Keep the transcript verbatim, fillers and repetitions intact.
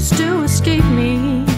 used to escape me.